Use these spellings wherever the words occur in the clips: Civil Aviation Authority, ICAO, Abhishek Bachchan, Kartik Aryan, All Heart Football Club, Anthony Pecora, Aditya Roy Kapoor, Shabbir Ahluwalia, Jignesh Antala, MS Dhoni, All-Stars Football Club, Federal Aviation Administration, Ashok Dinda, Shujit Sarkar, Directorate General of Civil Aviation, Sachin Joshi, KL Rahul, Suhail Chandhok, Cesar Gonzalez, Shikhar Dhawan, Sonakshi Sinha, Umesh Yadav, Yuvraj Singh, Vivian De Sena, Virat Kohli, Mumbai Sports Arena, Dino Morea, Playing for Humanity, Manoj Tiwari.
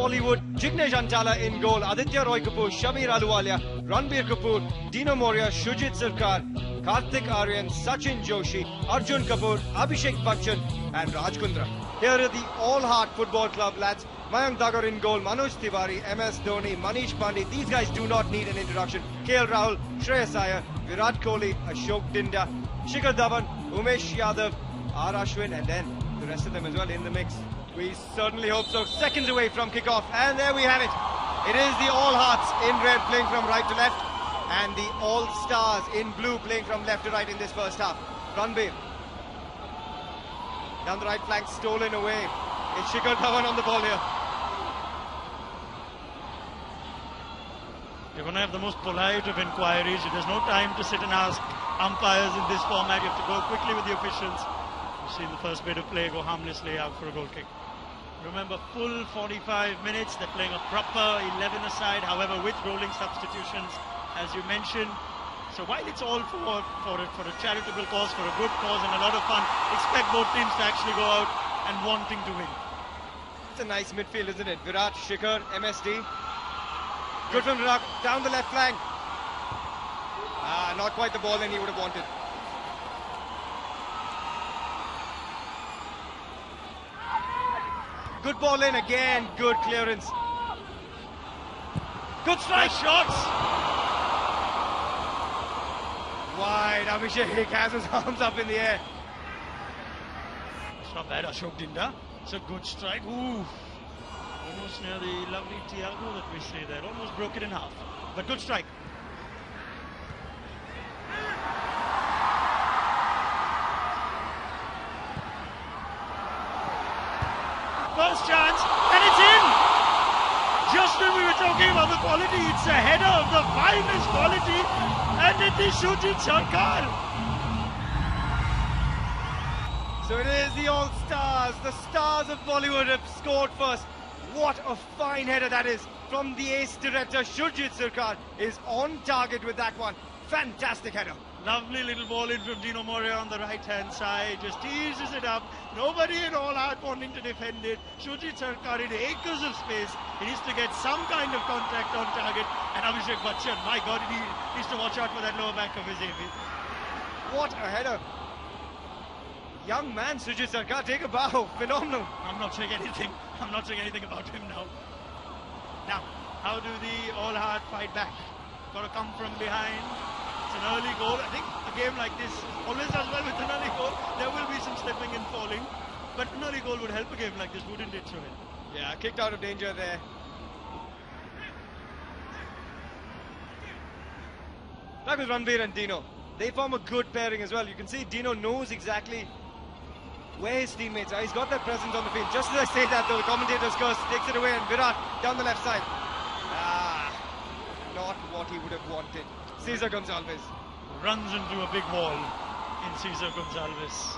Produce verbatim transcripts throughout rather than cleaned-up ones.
Bollywood, Jignesh Antala in goal, Aditya Roy Kapoor, Shabbir Ahluwalia, Ranbir Kapoor, Dino Morea, Shujit Sarkar, Kartik Aryan, Sachin Joshi, Arjun Kapoor, Abhishek Bachchan and Raj Kundra. Here are the All Heart Football Club lads. Mayang Dagar in goal, Manoj Tiwari, M S Dhoni, Manish Pandey. These guys do not need an introduction. K L Rahul, Shreyas Iyer, Virat Kohli, Ashok Dinda, Shikhar Dhawan, Umesh Yadav, Arashwin, and then the rest of them as well in the mix. We certainly hope so. Seconds away from kickoff, and there we have it. It is the All Hearts in red playing from right to left, and the All Stars in blue playing from left to right in this first half. Ranbir down the right flank, stolen away. It's Shikhar Dhawan on the ball here. You're going to have the most polite of inquiries. There's no time to sit and ask umpires in this format. You have to go quickly with the officials. You've seen the first bit of play go harmlessly out for a goal kick. Remember, full forty-five minutes. They're playing a proper eleven-a-side, however, with rolling substitutions, as you mentioned. So while it's all for, for, a, for a charitable cause, for a good cause and a lot of fun, expect both teams to actually go out and wanting to win. It's a nice midfield, isn't it? Virat, Shikhar, M S D. Good from Virat, down the left flank. Ah, not quite the ball in he would have wanted. Good ball in again, good clearance. Good strike, nice shots. Wide, Abhishek has his arms up in the air. It's not bad, Ashok Dinda. It's a good strike. Ooh. Almost near the lovely Thiago that we see there. Almost broke it in half. But good strike. First chance, and it's in! Just when we were talking about the quality, it's a header of the finest quality, and it is Shujit Sarkar. So it is the All Stars, the stars of Bollywood have scored first. What a fine header that is from the ace director. Shurjit Sarkar is on target with that one. Fantastic header. Lovely little ball in from Dino Morea on the right-hand side. Just teases it up. Nobody at all out wanting to defend it. Shurjit Sarkar in acres of space. He needs to get some kind of contact on target. And Abhishek Bachchan, my God, he needs to watch out for that lower back of his A V. What a header. Young man, Shurjit Sarkar, take a bow. Phenomenal. I'm not saying anything. I'm not saying anything about him now. Now, how do the All Heart fight back? Got to come from behind. It's an early goal. I think a game like this always does well with an early goal. There will be some slipping and falling, but an early goal would help a game like this, wouldn't it, Suhail? Yeah, kicked out of danger there. That was Ranbir and Dino. They form a good pairing as well. You can see Dino knows exactly where his teammates are. He's got that presence on the field. Just as I say that, though, the commentator's curse takes it away, and Virat down the left side. Ah, not what he would have wanted. Cesar Gonzalez runs into a big wall in Cesar Gonzalez.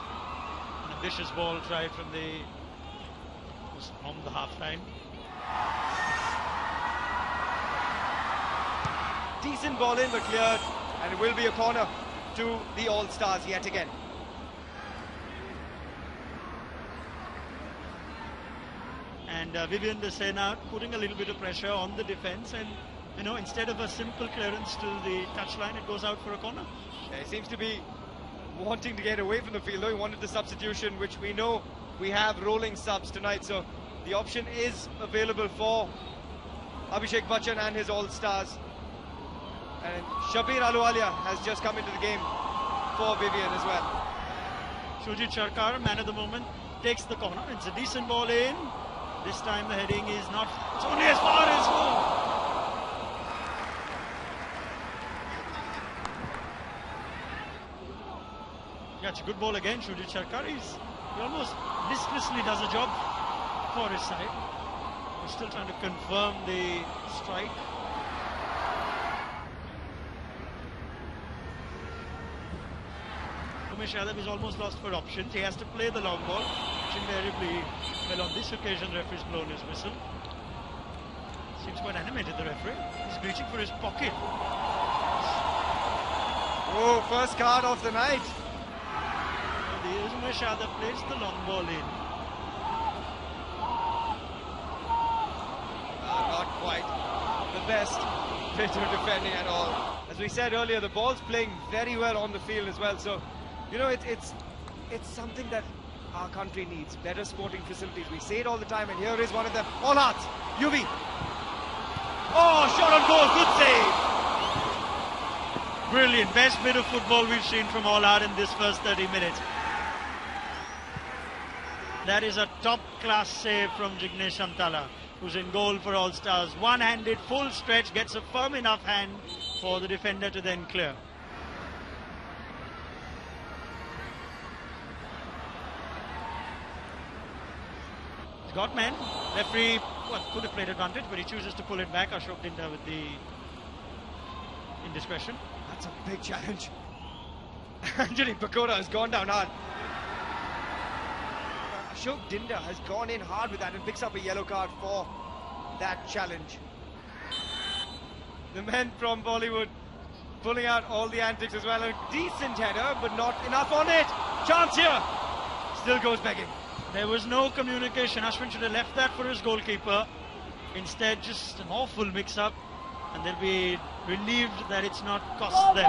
An ambitious ball try from the just on the half line. Decent ball in, but cleared, and it will be a corner to the All Stars yet again. And uh, Vivian De Sena putting a little bit of pressure on the defence, and you know, instead of a simple clearance to the touchline, it goes out for a corner. Yeah, he seems to be wanting to get away from the field, though. He wanted the substitution, which we know we have rolling subs tonight, so the option is available for Abhishek Bachchan and his All-Stars. And Shabbir Ahluwalia has just come into the game for Vivian as well. Shujit Sarkar, man of the moment, takes the corner. It's a decent ball in. This time the heading is not, it's only as far as home. Yeah, it's a good ball again, Shujit Sarkar. He's, he almost listlessly does a job for his side. We're still trying to confirm the strike. Umesh Yadav is almost lost for options. He has to play the long ball. Invariably, well, on this occasion, referee's blown his whistle. Seems quite animated, the referee. He's reaching for his pocket. Oh, first card of the night. The Umesh Yadav plays the long ball in. the best bit of defending at all. As we said earlier, the ball's playing very well on the field as well. So, you know, it, it's it's something that our country needs, better sporting facilities. We say it all the time, and here is one of them. All Hearts, Yuvi. Oh, shot on goal, good save. Brilliant, best bit of football we've seen from All Heart in this first thirty minutes. That is a top-class save from Jignesh Antala, who's in goal for All Stars. One-handed, full stretch, gets a firm enough hand for the defender to then clear. He's got men. Referee well, could have played advantage, but he chooses to pull it back. Ashok Dinda with the indiscretion. That's a big challenge. Antonio Pecora has gone down hard. Ashok Dinda has gone in hard with that and picks up a yellow card for that challenge. The men from Bollywood pulling out all the antics as well. A decent header, but not enough on it. Chance here. Still goes back in. There was no communication. Ashwin should have left that for his goalkeeper. Instead, just an awful mix-up. And they'll be relieved that it's not cost them.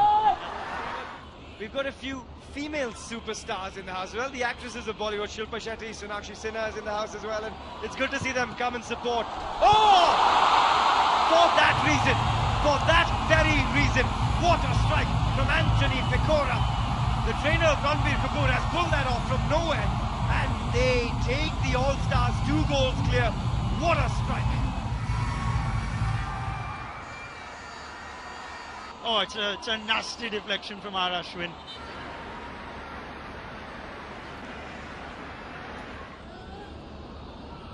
We've got a few female superstars in the house as well. The actresses of Bollywood, Shilpa Shetty, Sonakshi Sinha is in the house as well. And it's good to see them come and support. Oh! For that reason, for that very reason, what a strike from Antonio Pecora. The trainer of Ranbir Kapoor has pulled that off from nowhere. And they take the All-Stars two goals clear. What a strike. Oh, it's a, it's a nasty deflection from Arashwin.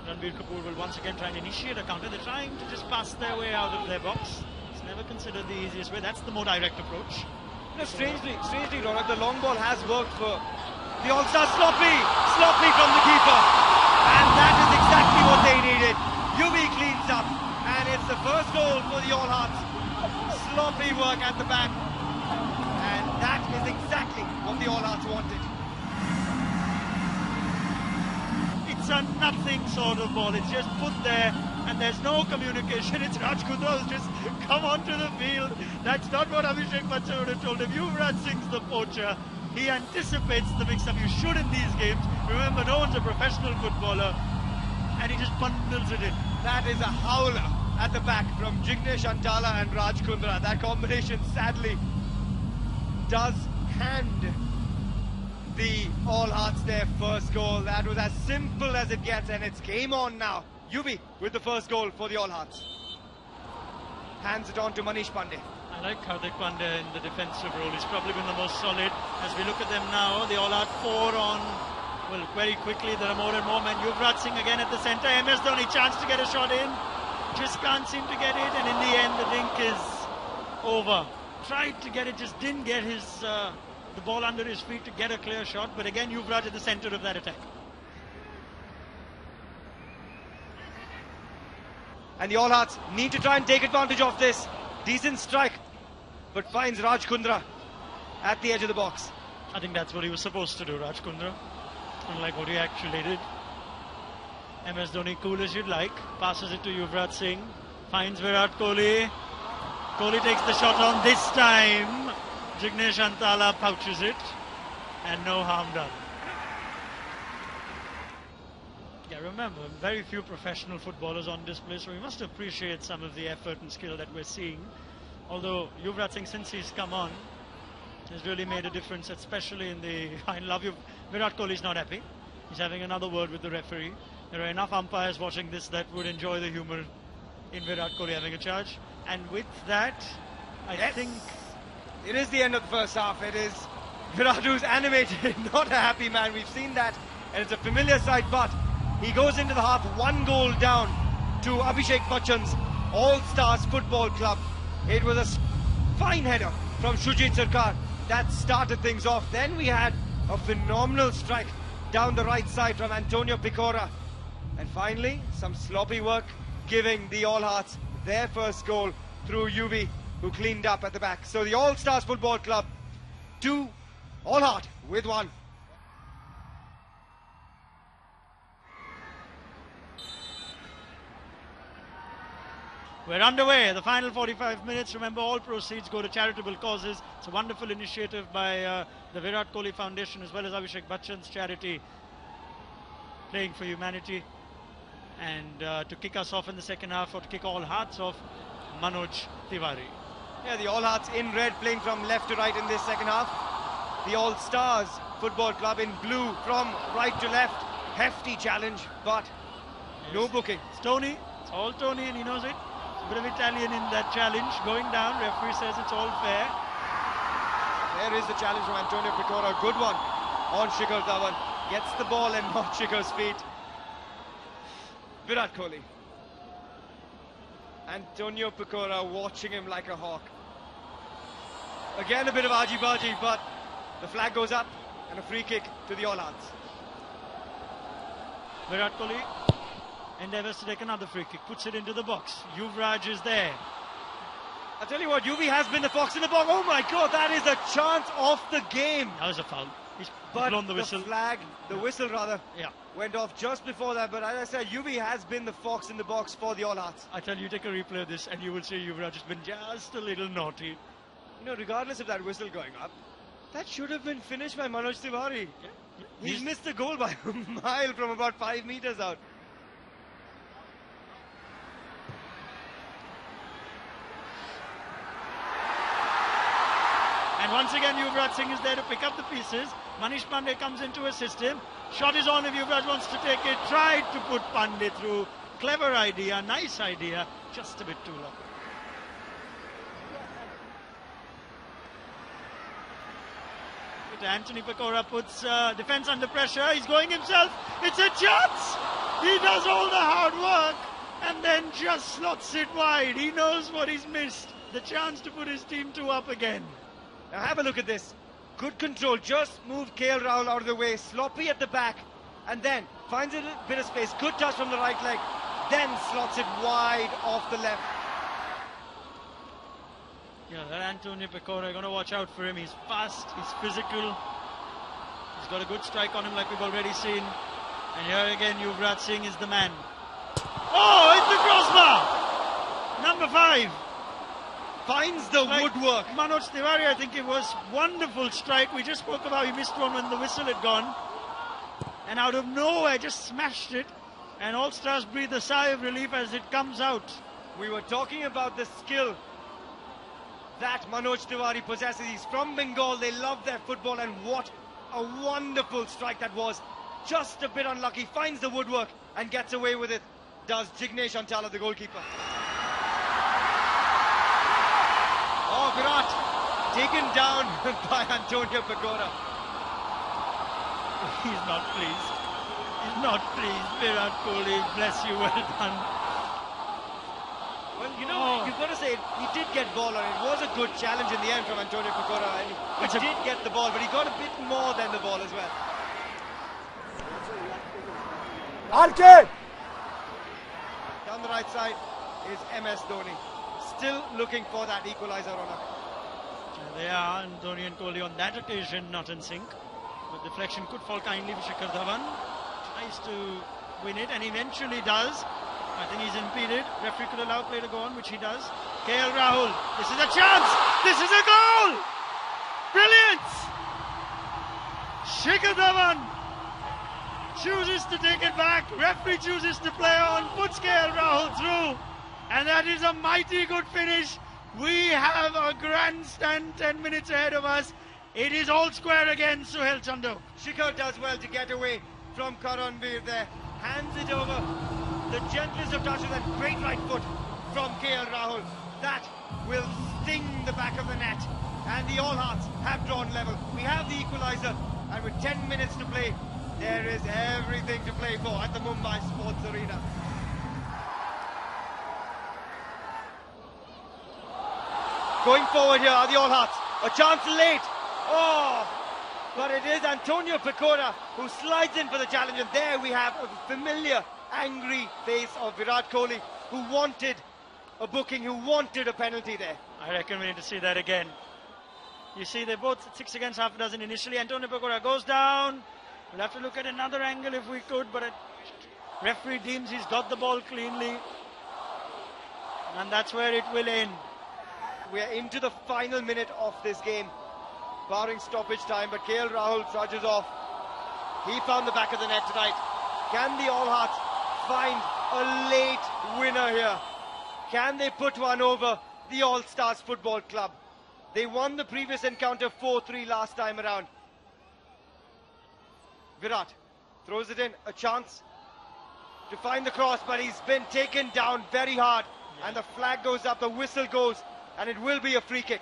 Ranbir Kapoor will once again try and initiate a counter. They're trying to just pass their way out of their box. It's never considered the easiest way. That's the more direct approach. You know, strangely, strangely, Ronald, the long ball has worked for the All-Star. Sloppy, sloppy from the keeper. And that is exactly what they needed. Yubi cleans up. And it's the first goal for the All Hearts. Sloppy work at the back, and that is exactly what the All Hearts wanted. It's a nothing sort of ball. It's just put there, and there's no communication. It's Raj Kundra who's just come onto the field. That's not what Abhishek Bachchan would have told him. Yuvraj Singh's the poacher. He anticipates the mix-up. You should in these games. Remember, no one's a professional footballer, and he just bundles it in. That is a howler at the back from Jignesh Antala and Raj Kundra. That combination sadly does hand the All Hearts their first goal. That was as simple as it gets, and it's game on now. Yubi with the first goal for the All Hearts. Hands it on to Manish Pandey. I like Kartik Pandey in the defensive role. He's probably been the most solid. As we look at them now, the All Heart four on, well, very quickly. There are more and more men. Yuvraj Singh again at the centre. M S Dhoni, chance to get a shot in. Just can't seem to get it, and in the end the link is over. Tried to get it, just didn't get his uh, the ball under his feet to get a clear shot. But again, Yuvraj at the centre of that attack. And the All Hearts need to try and take advantage of this. Decent strike, but finds Raj Kundra at the edge of the box. I think that's what he was supposed to do, Raj Kundra, unlike what he actually did. M S Dhoni, cool as you'd like, passes it to Yuvraj Singh, finds Virat Kohli. Kohli takes the shot on this time. Jignesh Antala pouches it, and no harm done. Yeah, remember, very few professional footballers on display, so we must appreciate some of the effort and skill that we're seeing. Although Yuvraj Singh, since he's come on, has really made a difference, especially in the... I love you. Virat Kohli's not happy. He's having another word with the referee. There are enough umpires watching this that would enjoy the humour in Virat Kohli having a charge. And with that, I yes. think... It is the end of the first half. It is Virat who's animated, not a happy man. We've seen that, and it's a familiar sight, but he goes into the half one goal down to Abhishek Bachchan's All-Stars Football Club. It was a fine header from Shujit Sarkar that started things off. Then we had a phenomenal strike down the right side from Antonio Pecora. And finally, some sloppy work, giving the All Hearts their first goal through Yubi, who cleaned up at the back. So the All-Stars Football Club, two, All Heart with one. We're underway, the final forty-five minutes. Remember, all proceeds go to charitable causes. It's a wonderful initiative by uh, the Virat Kohli Foundation as well as Abhishek Bachchan's charity, Playing for Humanity. And uh, to kick us off in the second half, or to kick all hearts off, Manoj Tiwari. Yeah, the All Hearts in red playing from left to right in this second half. The All-Stars Football Club in blue from right to left. Hefty challenge, but yes, no booking. It's Tony. It's all Tony, and he knows it. Bit of Italian in that challenge, going down. Referee says it's all fair. There is the challenge from Antonio Pecora, good one on Shikhar Dhawan. Gets the ball and not Shikhar's feet. Virat Kohli. Antonio Pecora watching him like a hawk. Again a bit of argy-bargy, but the flag goes up and a free kick to the All Hearts. Virat Kohli endeavours to take another free kick, puts it into the box. Yuvraj is there. I tell you what, Yuvi has been the fox in the box. Oh my God, that is a chance of the game. That was a foul. He's but blown the whistle. The flag, the yeah. whistle rather, yeah. went off just before that. But as I said, Yuvi has been the fox in the box for the All Hearts. I tell you, take a replay of this and you will see Yuvraj has been just a little naughty. You know, regardless of that whistle going up, that should have been finished by Manoj Tiwari. Yeah. He's, He's missed the goal by a mile from about five meters out. And once again, Yuvraj Singh is there to pick up the pieces. Manish Pandey comes in to assist him. Shot is on if Yuvraj wants to take it. Tried to put Pandey through. Clever idea, nice idea. Just a bit too long. Anthony Pecora puts uh, defense under pressure. He's going himself. It's a chance. He does all the hard work and then just slots it wide. He knows what he's missed. The chance to put his team two up again. Now have a look at this. Good control. Just move K L Rahul out of the way. Sloppy at the back. And then finds a bit of space. Good touch from the right leg. Then slots it wide off the left. Yeah, that Antonio Pecora, going to watch out for him. He's fast, he's physical. He's got a good strike on him like we've already seen. And here again, Yuvraj Singh is the man. Oh, it's the crossbar! Number five. Finds the like woodwork. Manoj Tiwari, I think it was wonderful strike. We just spoke about he missed one when the whistle had gone. And out of nowhere, just smashed it. And All-Stars breathe a sigh of relief as it comes out. We were talking about the skill that Manoj Tiwari possesses. He's from Bengal, they love their football, and what a wonderful strike that was. Just a bit unlucky, finds the woodwork and gets away with it. Does Jignesh Antala, the goalkeeper. Oh, Virat, taken down by Antonio Pecora. He's not pleased. He's not pleased, Virat Kohli, bless you, well done. Well, you know, oh. you've got to say, he did get ball on it. It was a good challenge in the end from Antonio Pecora. And he it's did get the ball, but he got a bit more than the ball as well. R K! Down the right side is M S Dhoni. Still looking for that equaliser on up. They are, and Dhoni and Kohli on that occasion not in sync. But deflection could fall kindly for Shikhar Dhawan. Tries to win it, and eventually does. I think he's impeded. Referee could allow play to go on, which he does. K L Rahul. This is a chance. This is a goal. Brilliant. Shikhar Dhawan chooses to take it back. Referee chooses to play on. Puts K L Rahul through. And that is a mighty good finish. We have a grandstand ten minutes ahead of us. It is all square again, Suhail Chandhok. Shikhar does well to get away from Karanbir there. Hands it over. The gentlest of touches, that great right foot from K L Rahul. That will sting the back of the net. And the All Hearts have drawn level. We have the equaliser, and with ten minutes to play, there is everything to play for at the Mumbai Sports Arena. Going forward here are the All Hearts. A chance late. Oh! But it is Antonio Pecora who slides in for the challenge. And there we have a familiar angry face of Virat Kohli, who wanted a booking, who wanted a penalty there. I reckon we need to see that again. You see, they're both six against half a dozen initially. Antonio Pecora goes down. We'll have to look at another angle if we could, but a referee deems he's got the ball cleanly. and that's where it will end. We are into the final minute of this game, barring stoppage time, but K L Rahul trudges off. He found the back of the net tonight. Can the All Hearts find a late winner here? Can they put one over the All-Stars Football Club? They won the previous encounter four three last time around. Virat throws it in, a chance to find the cross, but he's been taken down very hard, and the flag goes up, the whistle goes, and it will be a free kick.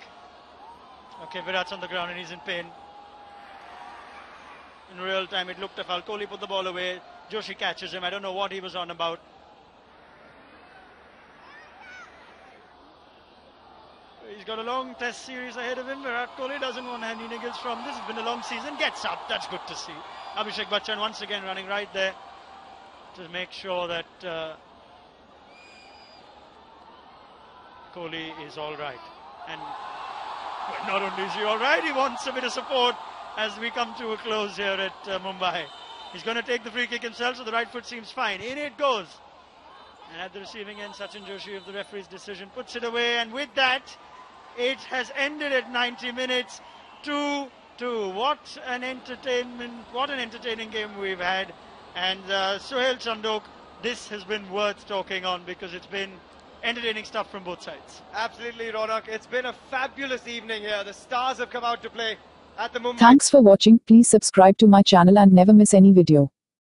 Okay, Virat's on the ground and he's in pain. In real time, it looked a foul. Kohli put the ball away. Joshi catches him. I don't know what he was on about. He's got a long test series ahead of him. Virat Kohli doesn't want any niggles from this. It's been a long season. Gets up. That's good to see. Abhishek Bachchan once again running right there to make sure that uh, Kohli is all right. And not only is he all right, he wants a bit of support as we come to a close here at uh, Mumbai. He's going to take the free kick himself, so the right foot seems fine. In it goes. And at the receiving end, Sachin Joshi of the referee's decision puts it away. And with that, it has ended at ninety minutes, two two. What an entertainment, what an entertaining game we've had. And uh, Suhail Chandhok, this has been worth talking on because it's been entertaining stuff from both sides. Absolutely, Ronak. It's been a fabulous evening here. The stars have come out to play at the Mumbai. Thanks for watching. Please subscribe to my channel and never miss any video.